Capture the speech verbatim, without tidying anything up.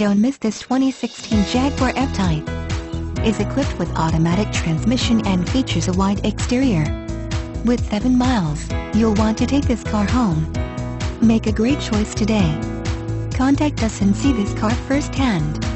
Don't miss this twenty sixteen Jaguar F-Type. It's equipped with automatic transmission and features a wide exterior. With seven miles, you'll want to take this car home. Make a great choice today. Contact us and see this car firsthand.